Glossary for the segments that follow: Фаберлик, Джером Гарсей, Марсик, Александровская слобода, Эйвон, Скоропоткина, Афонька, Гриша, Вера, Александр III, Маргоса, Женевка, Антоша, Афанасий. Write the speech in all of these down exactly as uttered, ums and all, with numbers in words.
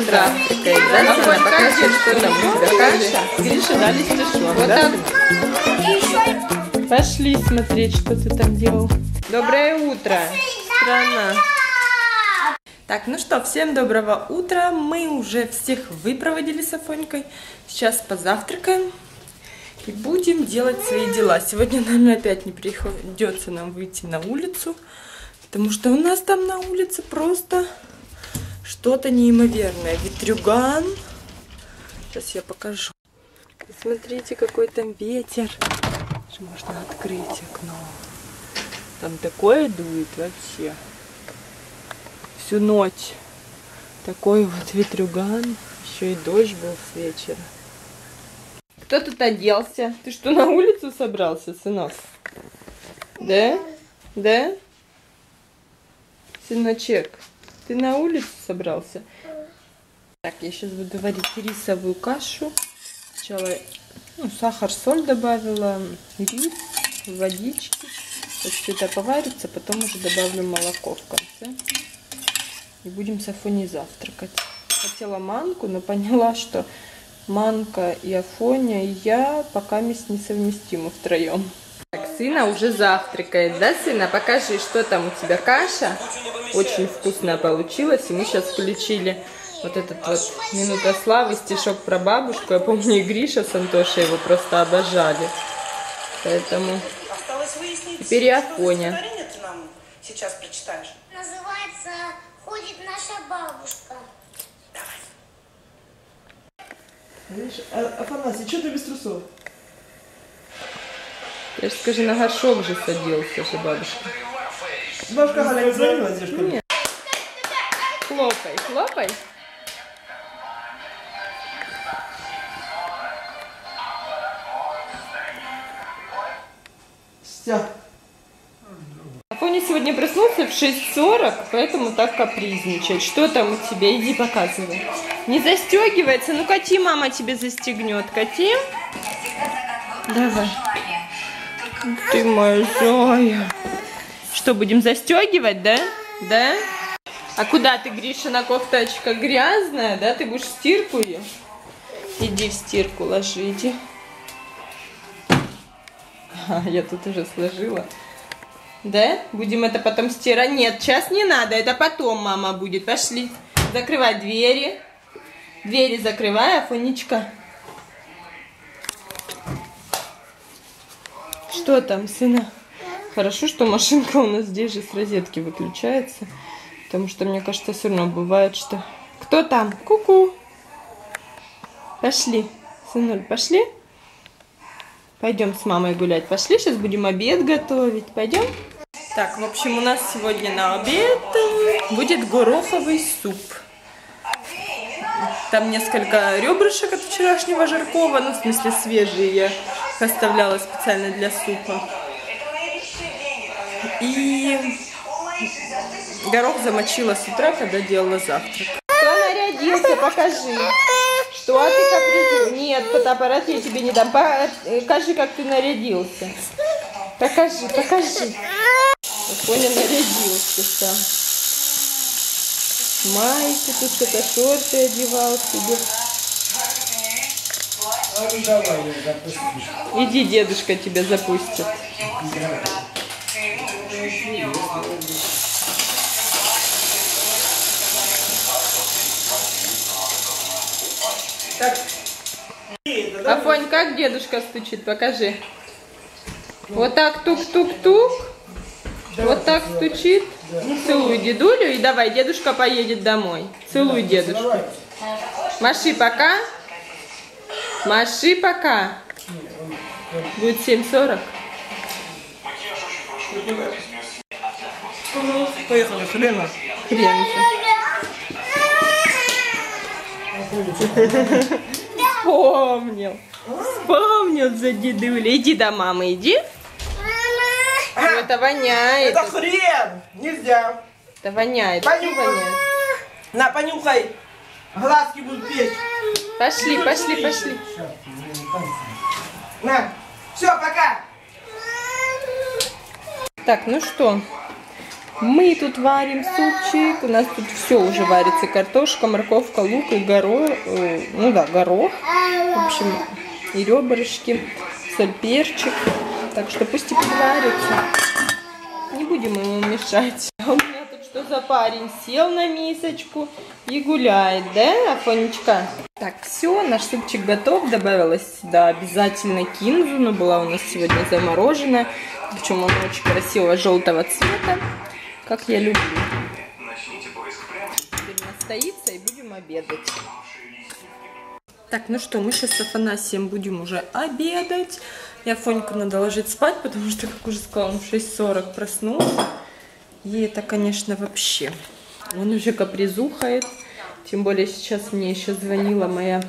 звезда. Афонька, покажи, что там у тебя. Гриша, дали стишок. Вот так. Пошли смотреть, что ты там делал. Доброе утро, страна. Так, ну что, всем доброго утра. Мы уже всех выпроводили с Афонькой. Сейчас позавтракаем и будем делать свои дела. Сегодня, наверное, опять не придется нам выйти на улицу, потому что у нас там на улице просто что-то неимоверное. Ветрюган. Сейчас я покажу. Смотрите, какой там ветер. Можно открыть окно. Там такое дует вообще. Всю ночь такой вот ветрюган, еще и дождь был с вечера. Кто тут оделся? Ты что, на улицу собрался, сынок? Да? Да? Сыночек, ты на улицу собрался? Так, я сейчас буду варить рисовую кашу. Сначала, ну, сахар, соль добавила, рис, водички. Вот все это поварится, потом уже добавлю молоко в конце. И будем с Афоней завтракать. Хотела манку, но поняла, что манка и Афоня, и я пока мы несовместимы втроем. Так, сына уже завтракает. Да, сына? Покажи, что там у тебя каша. Очень вкусная получилась. И мы сейчас включили вот этот вот «Минута славы», стишок про бабушку. Я помню, и Гриша с Антошей его просто обожали. Поэтому теперь и Афоня. Сейчас прочитаешь. Называется... Ходит наша бабушка. Видишь, Афанасий, что ты без трусов? Я же, скажи, на горшок же садился, что бабушка. Бабушка Галя не звонила, девушка? Нет. Хлопай, хлопай. Все. Афоня сегодня проснулся в шесть сорок, поэтому так капризничает. Что там у тебя? Иди показывай. Не застегивается? Ну, кати, мама тебе застегнет. Кати. Давай. Ты моя зая. Что, будем застегивать, да? Да? А куда ты, Гриша, на кофточка грязная, да? Ты будешь в стирку ее? Иди в стирку, ложи, иди. А, я тут уже сложила. Да? Будем это потом стирать. Нет, сейчас не надо. Это потом мама будет. Пошли. Закрывай двери. Двери закрывай, Афонечка. Что там, сына? Хорошо, что машинка у нас здесь же с розетки выключается. Потому что, мне кажется, все равно бывает, что... Кто там? Ку-ку. Пошли. Сынуль, пошли. Пойдем с мамой гулять. Пошли, сейчас будем обед готовить. Пойдем? Так, в общем, у нас сегодня на обед будет гороховый суп. Там несколько ребрышек от вчерашнего жаркого, ну, в смысле, свежие я оставляла специально для супа. И горох замочила с утра, когда делала завтрак. Кто нарядился, покажи. Что ты капризуешь? Нет, фотоаппарат я тебе не дам. Покажи, как ты нарядился. Покажи, покажи. Афоня нарядился сам. Майки, тут что-то шорты одевал себе. Иди, дедушка тебя запустит. Так. Афонь, как дедушка стучит? Покажи. Вот так тук-тук-тук. Вот так стучит. Целуй дедулю и давай, дедушка поедет домой. Целуй дедушку. Маши пока. Маши пока. Будет семь сорок. Поехали, хрена. Хрена. Вспомнил. Вспомнил за дедуля. Иди до мамы, иди. Мама. Ну, это воняет. Это хрен. Нельзя. Это воняет. Понюхай. Воняет. На, понюхай. Глазки будут печь. Пошли, Иди пошли, жри. пошли. На. Все, пока. Так, ну что. Мы тут варим супчик, у нас тут все уже варится, картошка, морковка, лук и горох, ну да, горох, в общем, и ребрышки, соль, перчик, так что пусть и варится, не будем ему мешать. А у меня тут что за парень, сел на мисочку и гуляет, да, Афонечка? Так, все, наш супчик готов, добавилась сюда обязательно кинзу, но была у нас сегодня заморожена, причем она очень красивого желтого цвета. Как я люблю. Теперь настоится и будем обедать. Так, ну что, мы сейчас с Афанасием будем уже обедать. Я Афоньку надо ложить спать, потому что, как уже сказала, он в шесть сорок проснулся. И это, конечно, вообще. Он уже капризухает. Тем более сейчас мне еще звонила моя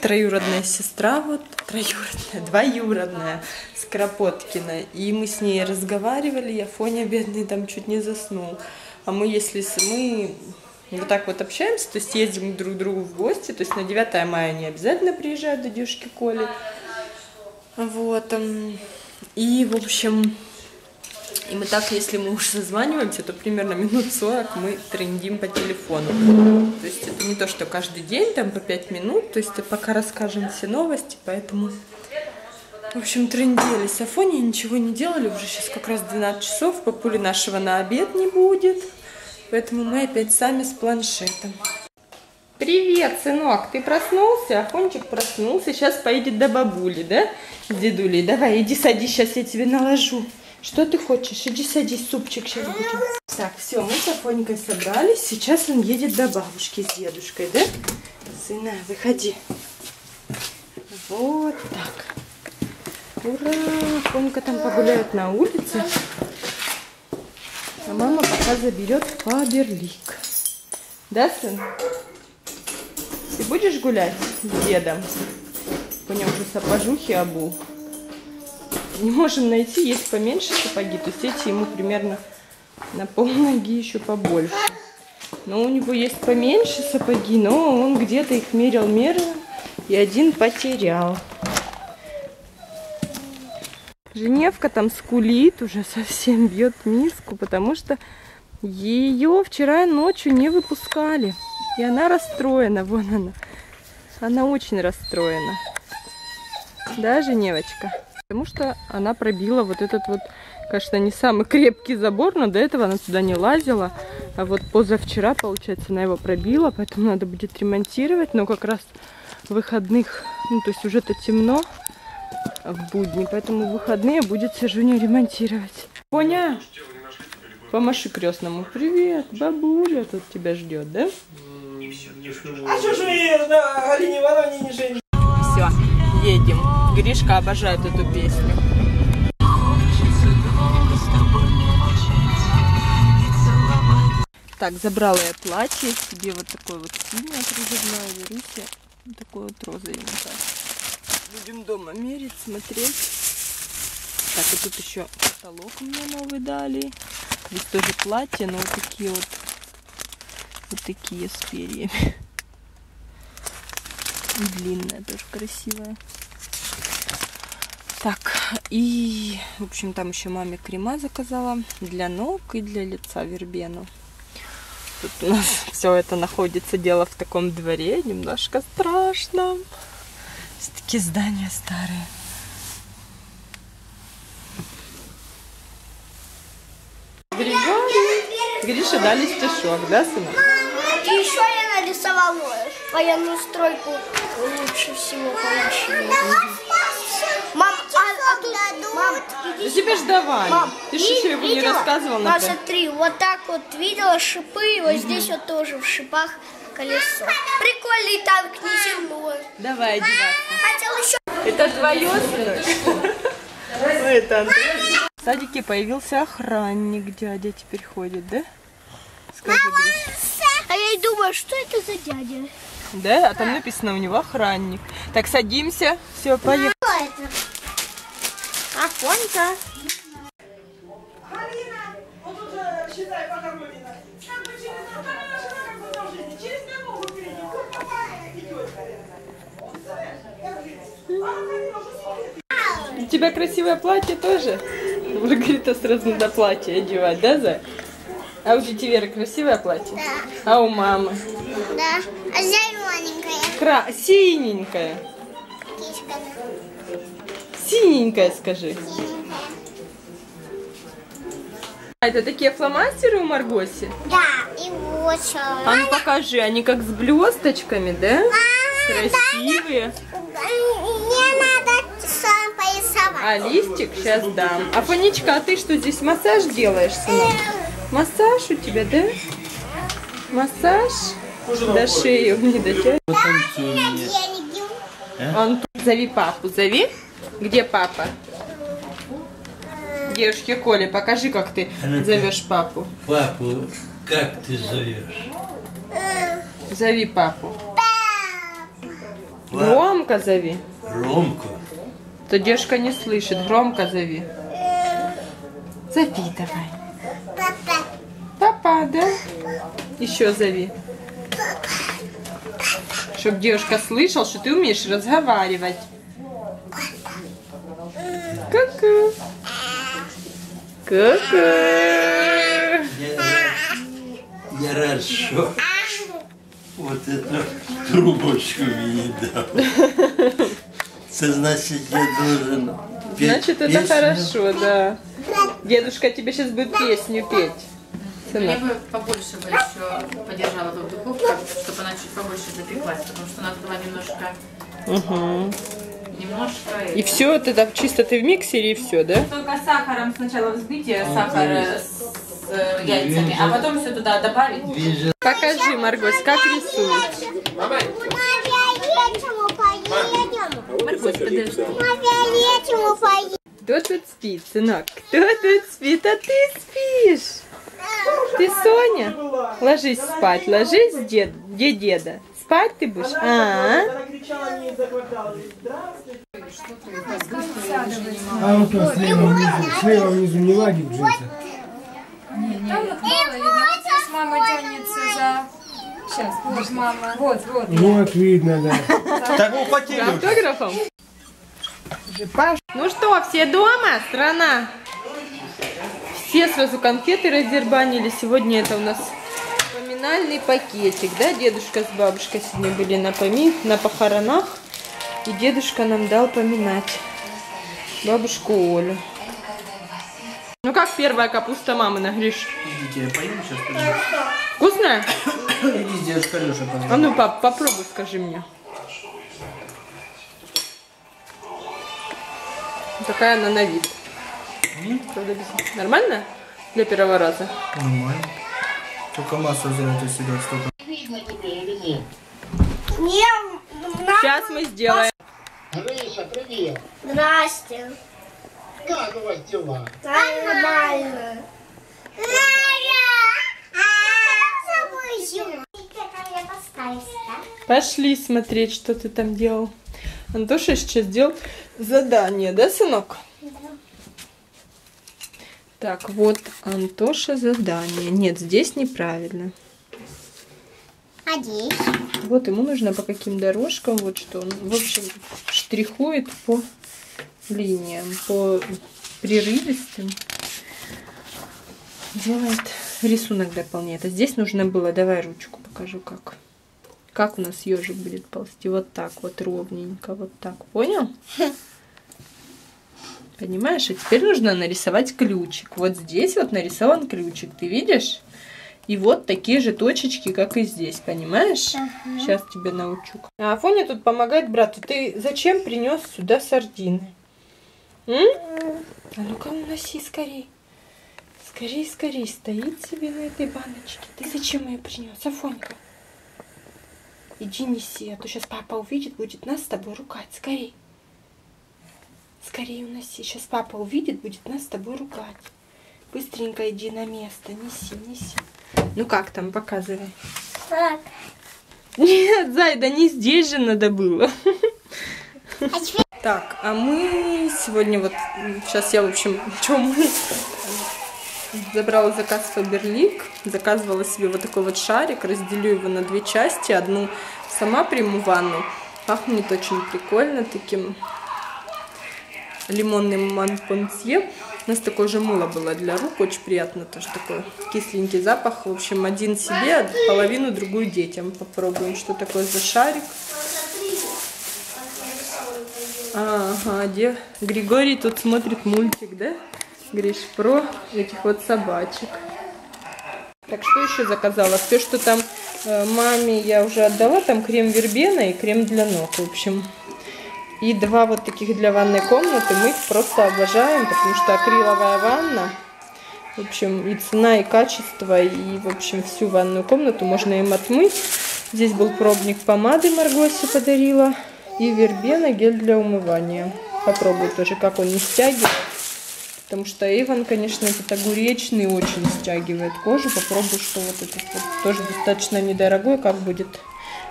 троюродная сестра, вот, троюродная, двоюродная, Скоропоткина. И мы с ней разговаривали, я Фоня бедный там чуть не заснул. А мы, если с... мы вот так вот общаемся, то есть ездим друг к другу в гости, то есть на девятое мая они обязательно приезжают до дедушки Коли. Вот. И, в общем, и мы так, если мы уже созваниваемся, то примерно минут сорок мы трындим по телефону. То есть это не то, что каждый день, там по пять минут, то есть пока расскажем все новости, поэтому... В общем, трындели с Афоней, ничего не делали, уже сейчас как раз двенадцать часов, папули нашего на обед не будет, поэтому мы опять сами с планшетом. Привет, сынок, ты проснулся? Афончик проснулся, сейчас поедет до бабули, да? С дедулей, давай, иди садись, сейчас я тебе наложу. Что ты хочешь? Иди садись, супчик сейчас будем. Так, все, мы с Афонькой собрались. Сейчас он едет до бабушки с дедушкой, да? Сына, выходи. Вот так. Ура! Афонька там погуляет на улице. А мама пока заберет Фаберлик. Да, сын? Ты будешь гулять с дедом? У него уже сапожухи обул. Не можем найти, есть поменьше сапоги, то есть эти ему примерно на полноги еще побольше. Но у него есть поменьше сапоги, но он где-то их мерил-мерил и один потерял. Женевка там скулит, уже совсем бьет миску, потому что ее вчера ночью не выпускали. И она расстроена, вон она. Она очень расстроена. Да, Женевочка? Потому что она пробила вот этот вот, конечно, не самый крепкий забор, но до этого она сюда не лазила. А вот позавчера, получается, она его пробила, поэтому надо будет ремонтировать. Но как раз в выходных, ну то есть уже-то темно в будни, поэтому в выходные будет Сержуню ремонтировать. Поня, помаши крестному. Привет, бабуля тут тебя ждет, да? А что же я на Алине Вороне не женюсь? Все, едем. Гришка обожает эту песню. Так, забрала я платье себе, вот такое вот синее призывное, берите, вот такое вот розовенькое. Будем дома мерить, смотреть. Так, и тут еще потолок мне новый дали. Здесь тоже платье, но вот такие вот, вот такие с перьями. Длинное, тоже красивое. Так, и, в общем, там еще маме крема заказала для ног и для лица вербену. Тут у нас все это находится, дело в таком дворе, немножко страшно. Все-таки здания старые. Григорий, Гриша дали стишок, да, сынок? И еще я нарисовала военную стройку, лучше всего получилось. Мам, а, а тут, мам, иди тебе ж давай. Мам, ты же еще его не рассказывала. Мам, смотри, вот так вот видела шипы, вот угу. Здесь вот тоже в шипах колесо. Прикольный танк неземной. Давай, одевайся. Это твое, сынок? Это Антоша. В садике появился охранник, дядя теперь ходит, да? Скажи, а я и думаю, что это за дядя? Да, а там написано у него охранник. Так, садимся, все, поехали. Афонька. У тебя красивое платье тоже? Маргарита сразу до платья одевать, да, Зай? А у тети Веры красивое платье? Да. А у мамы? Да. А зелененькое? Кра... Синенькое. Кишка. Синенькое, скажи. Синенькое. А это такие фломастеры у Маргоси? Да, и вот что. А ну покажи, они как с блесточками, да? Мама, красивые. Да, мне надо сам порисовать. А листик сейчас дам. Афонечка, а ты что, здесь массаж делаешь, сынок? Массаж у тебя, да? Массаж? До шеи не дотянет. Антон, зови папу, зови. Где папа? Девушке Коле, покажи, как ты Она, зовешь папу. Папу, как ты зовешь? Зови папу. Папа. Громко зови. Громко. То девушка не слышит. Громко зови. Зови давай. Папа. Папа, да? Еще зови. Чтоб девушка слышала, что ты умеешь разговаривать. Ку-ку. Ку-ку. Я, я рад, что вот эту трубочку мне дал. Это значит, я должен петь. Значит, это песню. Хорошо, да. Дедушка тебе сейчас будет песню петь. Сына. Я бы побольше бы еще подержала эту духовку, чтобы она чуть побольше запеклась, потому что она была немножко... Угу. Немножко и это. Все, ты так чисто ты в миксере и все, да? Только сахаром сначала взбитие, а, сахар с э, яйцами, вижу. А потом все туда добавить. Вижу. Покажи, Маргось, как рисуешь. Маргось, подожди. Кто тут спит, сынок? Кто тут спит? А ты спишь? Ты Соня? Ложись спать, ложись, дед, где деда? Спать ты будешь? А-а-а. А вот он слева внизу, слева внизу не лаги джинсы. Мама тянется за... Сейчас, вот мама. Вот, вот. Вот видно, да. Так мы потели. Автографом? Ну что, все дома? Страна. Все сразу конфеты раздербанили. Сегодня это у нас... Финальный пакетик, да, дедушка с бабушкой сегодня были на, помин... на похоронах, и дедушка нам дал поминать бабушку Олю. Ну как первая капуста мамы на Гриш? Идите, поем сейчас. Вкусная? Иди с дедушкой Лешей. А ну, пап, попробуй, скажи мне. Такая она на вид. Нормально? Для первого раза? Нормально. Только массу взял из себя столько. Сейчас мы сделаем. Гриша, привет. Здрасте. Как у вас дела? Нормально. Пошли смотреть, что ты там делал. Антоша сейчас делал задание, да, сынок? Так, вот, Антоша, задание. Нет, здесь неправильно. А здесь? Вот ему нужно по каким дорожкам, вот что он, в общем, штрихует по линиям, по прерывистым. Делает рисунок, дополняет. А здесь нужно было, давай ручку покажу, как. Как у нас ежик будет ползти. Вот так вот, ровненько, вот так. Понял? Понимаешь, и теперь нужно нарисовать ключик. Вот здесь вот нарисован ключик, ты видишь? И вот такие же точечки, как и здесь, понимаешь? Ага. Сейчас тебе научу. А Афоня тут помогает брату. Ты зачем принес сюда сардины? М? А ну-ка, уноси скорей. Скорей, скорей. Стоит себе на этой баночке. Ты зачем ее принес, Афонька? Иди неси, а то сейчас папа увидит, будет нас с тобой ругать. Скорей. Скорее уноси. Сейчас папа увидит, будет нас с тобой ругать. Быстренько иди на место. Неси, неси. Ну как там, показывай. Так. Нет, Зайда, не здесь же надо было. А теперь... Так, а мы сегодня вот... Сейчас я, в общем, чем забрала заказ в Фаберлик. Заказывала себе вот такой вот шарик. Разделю его на две части. Одну сама приму ванну. Пахнет очень прикольно таким... лимонным манпансье, У нас такое же мыло было для рук, очень приятно, тоже такой кисленький запах. В общем, один себе, половину другую детям. Попробуем, что такое за шарик. Ага, где Григорий тут смотрит мультик, да? Гриш, про этих вот собачек. Так, что еще заказала? Все, что там э, маме я уже отдала, там крем вербена и крем для ног, в общем. И два вот таких для ванной комнаты, мы их просто обожаем, потому что акриловая ванна, в общем, и цена, и качество, и, в общем, всю ванную комнату можно им отмыть. Здесь был пробник помады, Маргосе подарила, и вербена, гель для умывания. Попробую тоже, как он не стягивает, потому что Эйвен, конечно, этот огуречный очень стягивает кожу. Попробую, что вот этот вот тоже достаточно недорогой, как будет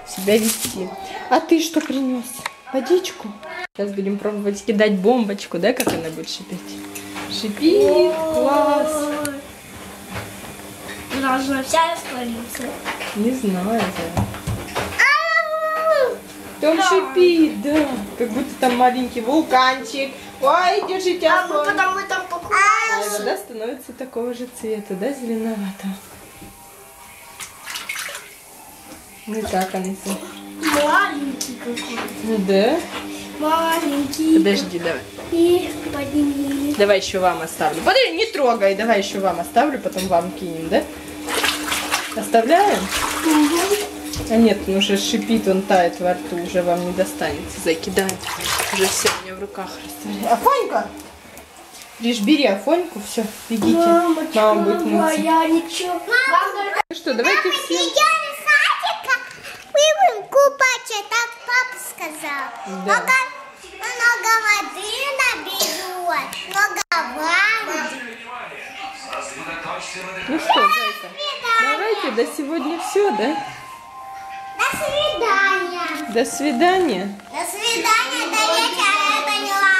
себя вести. А ты что принес? Водичку. Сейчас будем пробовать кидать бомбочку, да, как она будет шипеть. Шипит, класс. Должна вся раствориться. Не знаю, да. Там да. Шипит, да. Как будто там маленький вулканчик. Ой, держите, а мы потом мы там покупаем. А вода становится такого же цвета, да, зеленовато. Ну так, Анисия. Маленький какой-то. Да? Маленький. Подожди, давай. И подними. Давай еще вам оставлю. Подожди, не трогай. Давай еще вам оставлю, потом вам кинем, да? Оставляем? Угу. А нет, он уже шипит, он тает во рту, уже вам не достанется. Закидает. Уже все у меня в руках растворяется. Афонька! Лишь бери Афоньку, все, бегите. Мамочка, мама будет мыться. Я ничего. Мама. Ну что, давайте все. Купаться, так папа сказал. Да. Много, много воды наберет, много воды. Ну что, зайка, давайте до сегодня все, да? До свидания. До свидания. До свидания, до вечера, я поняла.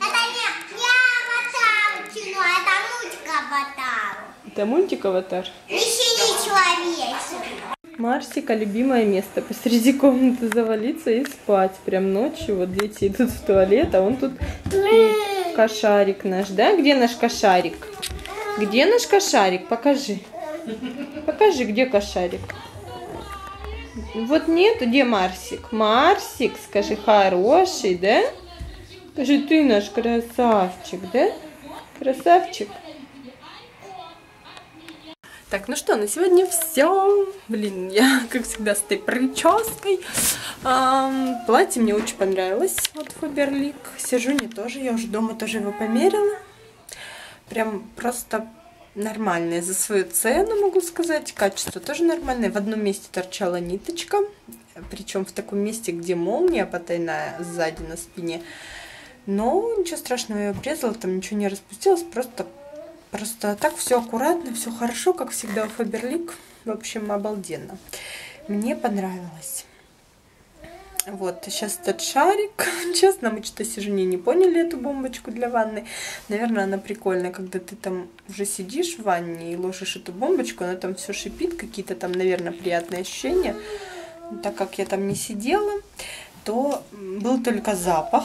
Это не, не аватар, кино, это мультик-аватар. Это мультик-аватар? Еще не человечек. Марсика любимое место. Посреди комнаты завалиться и спать. Прям ночью. Вот дети идут в туалет, а он тут и кошарик наш, да? Где наш кошарик? Где наш кошарик? Покажи. Покажи, где кошарик. Вот нет, где Марсик? Марсик, скажи, хороший, да? Скажи, ты наш красавчик, да? Красавчик. Так, ну что, на сегодня все. Блин, я, как всегда, с этой прической. Эм, платье мне очень понравилось от Фаберлик. Сижу не тоже, я уже дома тоже его померила. Прям просто нормальное за свою цену, могу сказать. Качество тоже нормальное. В одном месте торчала ниточка. Причем в таком месте, где молния потайная сзади на спине. Но ничего страшного, я обрезала, там ничего не распустилось, просто... Просто так все аккуратно, все хорошо, как всегда у Фаберлик. В общем, обалденно. Мне понравилось. Вот, сейчас этот шарик. Честно, мы что-то сижу, не, не поняли эту бомбочку для ванны. Наверное, она прикольная, когда ты там уже сидишь в ванне и ложишь эту бомбочку, она там все шипит, какие-то там, наверное, приятные ощущения. Но так как я там не сидела, то был только запах.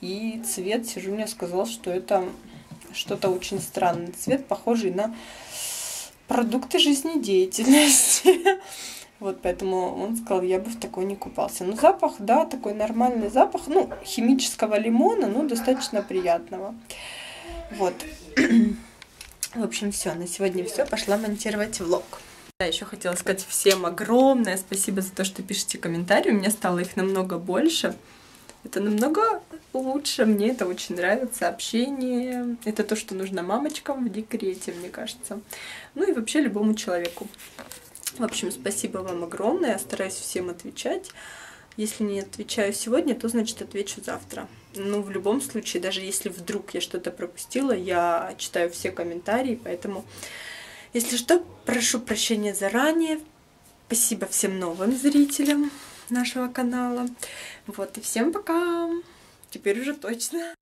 И цвет, сижу, мне сказал, что это... Что-то очень странный цвет, похожий на продукты жизнедеятельности. Вот, поэтому он сказал, я бы в такой не купался. Но запах, да, такой нормальный запах. Ну, химического лимона, но достаточно приятного. Вот. В общем, все. На сегодня все. Пошла монтировать влог. Да, еще хотела сказать всем огромное спасибо за то, что пишите комментарии. У меня стало их намного больше. Это намного лучше, мне это очень нравится, общение. Это то, что нужно мамочкам в декрете, мне кажется. Ну и вообще любому человеку. В общем, спасибо вам огромное, я стараюсь всем отвечать. Если не отвечаю сегодня, то, значит, отвечу завтра. Ну, в любом случае, даже если вдруг я что-то пропустила, я читаю все комментарии, поэтому, если что, прошу прощения заранее. Спасибо всем новым зрителям нашего канала. Вот, и всем пока! Теперь уже точно.